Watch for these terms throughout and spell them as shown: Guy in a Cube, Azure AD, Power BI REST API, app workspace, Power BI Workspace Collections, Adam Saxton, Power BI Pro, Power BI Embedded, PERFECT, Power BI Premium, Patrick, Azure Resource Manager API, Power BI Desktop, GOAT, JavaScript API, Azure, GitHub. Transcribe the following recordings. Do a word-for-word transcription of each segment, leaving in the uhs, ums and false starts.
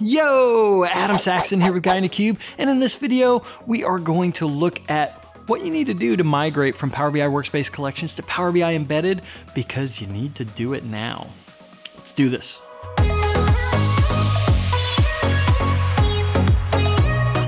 Yo, Adam Saxton here with Guy in a Cube, and in this video, we are going to look at what you need to do to migrate from Power B I Workspace Collections to Power B I Embedded, because you need to do it now. Let's do this.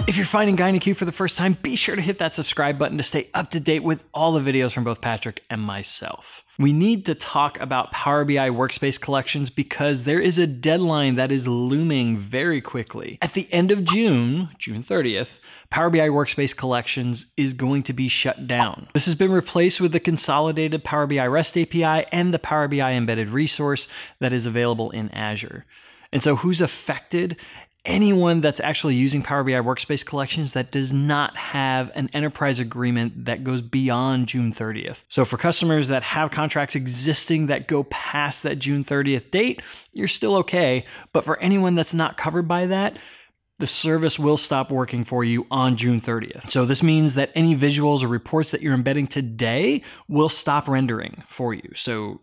If you're finding Guy in a Cube for the first time, be sure to hit that subscribe button to stay up to date with all the videos from both Patrick and myself. We need to talk about Power B I Workspace Collections because there is a deadline that is looming very quickly. At the end of June, June thirtieth, Power B I Workspace Collections is going to be shut down. This has been replaced with the consolidated Power B I REST A P I and the Power B I Embedded resource that is available in Azure. And so who's affected? Anyone that's actually using Power B I Workspace Collections that does not have an enterprise agreement that goes beyond June thirtieth. So for customers that have contracts existing that go past that June thirtieth date, you're still okay. But for anyone that's not covered by that, the service will stop working for you on June thirtieth. So this means that any visuals or reports that you're embedding today will stop rendering for you. So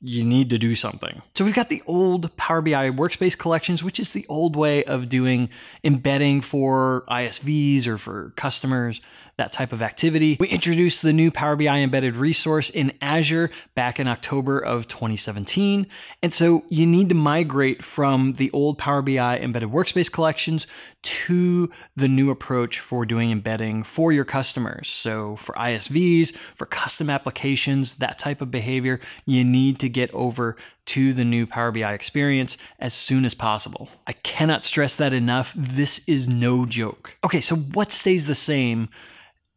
you need to do something. So we've got the old Power B I Workspace Collections, which is the old way of doing embedding for I S Vs or for customers, that type of activity. We introduced the new Power B I Embedded resource in Azure back in October of twenty seventeen. And so you need to migrate from the old Power B I Embedded Workspace Collections to the new approach for doing embedding for your customers. So for I S Vs, for custom applications, that type of behavior, you need to get over to the new Power B I experience as soon as possible. I cannot stress that enough. This is no joke. Okay, so what stays the same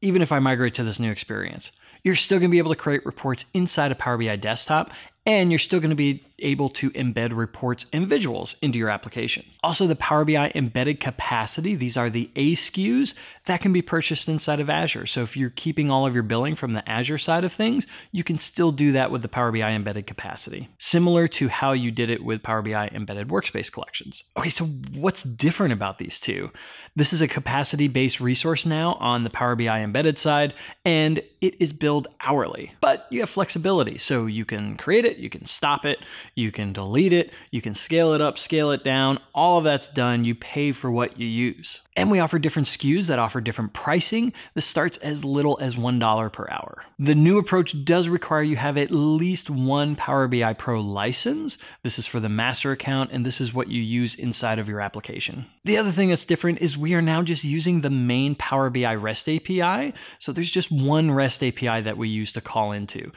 even if I migrate to this new experience? You're still gonna be able to create reports inside of Power B I Desktop, and you're still gonna be able to embed reports and visuals into your application. Also, the Power B I embedded capacity, these are the A S K Us that can be purchased inside of Azure. So if you're keeping all of your billing from the Azure side of things, you can still do that with the Power B I embedded capacity, similar to how you did it with Power B I Embedded Workspace Collections. Okay, so what's different about these two? This is a capacity-based resource now on the Power B I embedded side, and it is billed hourly, but you have flexibility. So you can create it, you can stop it, you can delete it, you can scale it up, scale it down, all of that's done. You pay for what you use. And we offer different S K Us that offer different pricing. This starts as little as one dollar per hour. The new approach does require you have at least one Power B I Pro license. This is for the master account, and this is what you use inside of your application. The other thing that's different is we are now just using the main Power B I REST A P I. So there's just one REST A P I that we use to call into.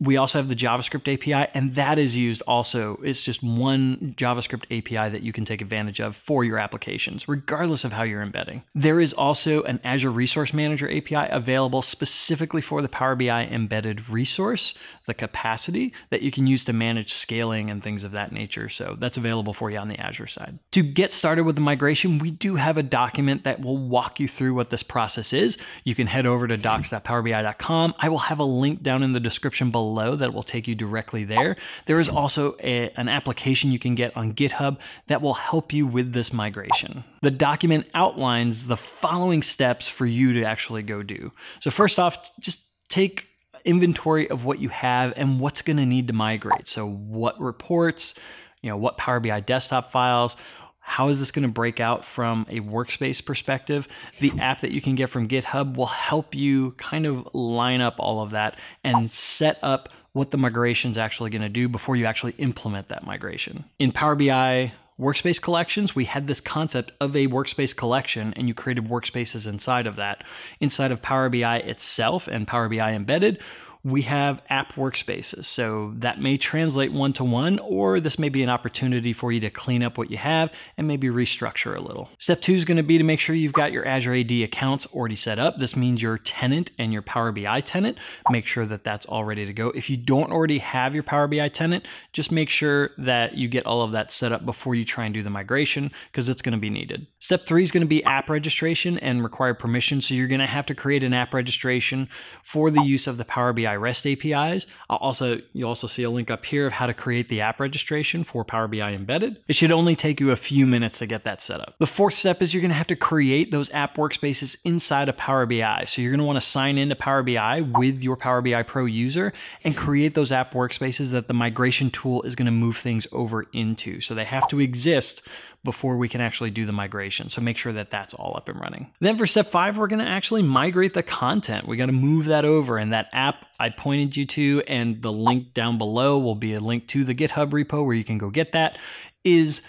We also have the JavaScript A P I, and that is used also. It's just one JavaScript A P I that you can take advantage of for your applications, regardless of how you're embedding. There is also an Azure Resource Manager A P I available specifically for the Power B I embedded resource, the capacity that you can use to manage scaling and things of that nature. So that's available for you on the Azure side. To get started with the migration, we do have a document that will walk you through what this process is. You can head over to docs dot power b i dot com. I will have a link down in the description below that will take you directly there. There is also a, an application you can get on GitHub that will help you with this migration. The document outlines the following steps for you to actually go do. So first off, just take inventory of what you have and what's going to need to migrate. So what reports, you know, what Power B I desktop files, how is this going to break out from a workspace perspective? The app that you can get from GitHub will help you kind of line up all of that and set up what the migration is actually going to do before you actually implement that migration. In Power B I Workspace Collections, we had this concept of a workspace collection, and you created workspaces inside of that. Inside of Power B I itself and Power B I Embedded, we have app workspaces. So that may translate one-to-one, or this may be an opportunity for you to clean up what you have and maybe restructure a little. Step two is going to be to make sure you've got your Azure A D accounts already set up. This means your tenant and your Power B I tenant. Make sure that that's all ready to go. If you don't already have your Power B I tenant, just make sure that you get all of that set up before you try and do the migration, because it's going to be needed. Step three is going to be app registration and required permission. So you're going to have to create an app registration for the use of the Power B I REST A P Is. I'll also, you'll also see a link up here of how to create the app registration for Power B I Embedded. It should only take you a few minutes to get that set up. The fourth step is you're going to have to create those app workspaces inside of Power B I. So you're going to want to sign into Power B I with your Power B I Pro user and create those app workspaces that the migration tool is going to move things over into. So they have to exist before we can actually do the migration. So make sure that that's all up and running. Then for step five, we're going to actually migrate the content. We got to move that over, and that app I pointed you to and the link down below will be a link to the GitHub repo where you can go get that, is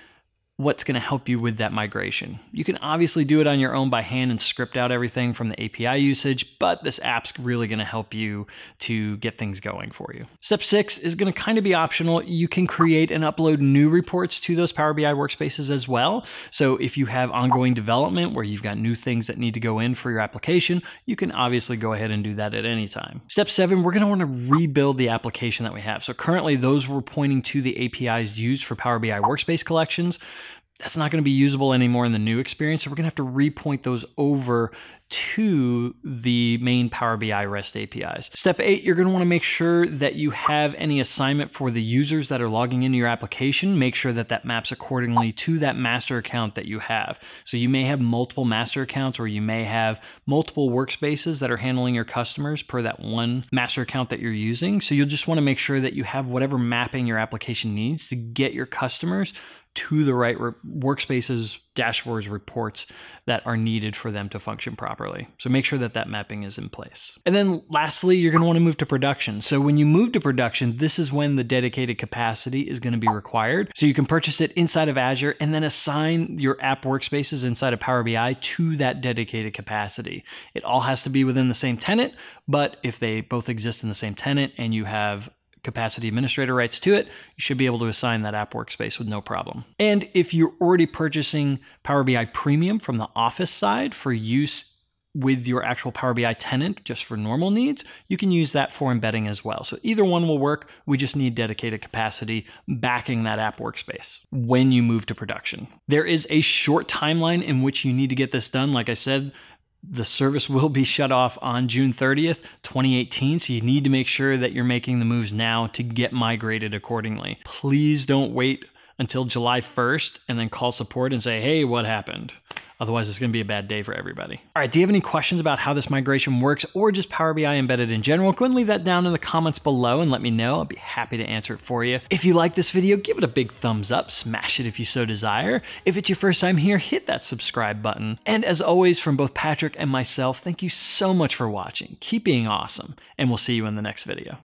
what's going to help you with that migration. You can obviously do it on your own by hand and script out everything from the A P I usage, but this app's really going to help you to get things going for you. Step six is going to kind of be optional. You can create and upload new reports to those Power B I workspaces as well. So if you have ongoing development where you've got new things that need to go in for your application, you can obviously go ahead and do that at any time. Step seven, we're going to want to rebuild the application that we have. So currently those were pointing to the A P Is used for Power B I Workspace Collections. That's not going to be usable anymore in the new experience. So we're going to have to repoint those over to the main Power B I REST A P Is. Step eight, you're going to want to make sure that you have any assignment for the users that are logging into your application. Make sure that that maps accordingly to that master account that you have. So you may have multiple master accounts, or you may have multiple workspaces that are handling your customers per that one master account that you're using. So you'll just want to make sure that you have whatever mapping your application needs to get your customers to the right workspaces, dashboards, reports that are needed for them to function properly. So make sure that that mapping is in place. And then lastly, you're going to want to move to production. So when you move to production, this is when the dedicated capacity is going to be required. So you can purchase it inside of Azure and then assign your app workspaces inside of Power B I to that dedicated capacity. It all has to be within the same tenant, but if they both exist in the same tenant and you have capacity administrator rights to it, you should be able to assign that app workspace with no problem. And if you're already purchasing Power B I Premium from the Office side for use with your actual Power B I tenant, just for normal needs, you can use that for embedding as well. So either one will work. We just need dedicated capacity backing that app workspace when you move to production. There is a short timeline in which you need to get this done. Like I said, the service will be shut off on June thirtieth, twenty eighteen. So you need to make sure that you're making the moves now to get migrated accordingly. Please don't wait until July first and then call support and say, hey, what happened? Otherwise, it's going to be a bad day for everybody. All right, do you have any questions about how this migration works or just Power B I Embedded in general? Go ahead and leave that down in the comments below and let me know. I'll be happy to answer it for you. If you like this video, give it a big thumbs up. Smash it if you so desire. If it's your first time here, hit that subscribe button. And as always, from both Patrick and myself, thank you so much for watching. Keep being awesome, and we'll see you in the next video.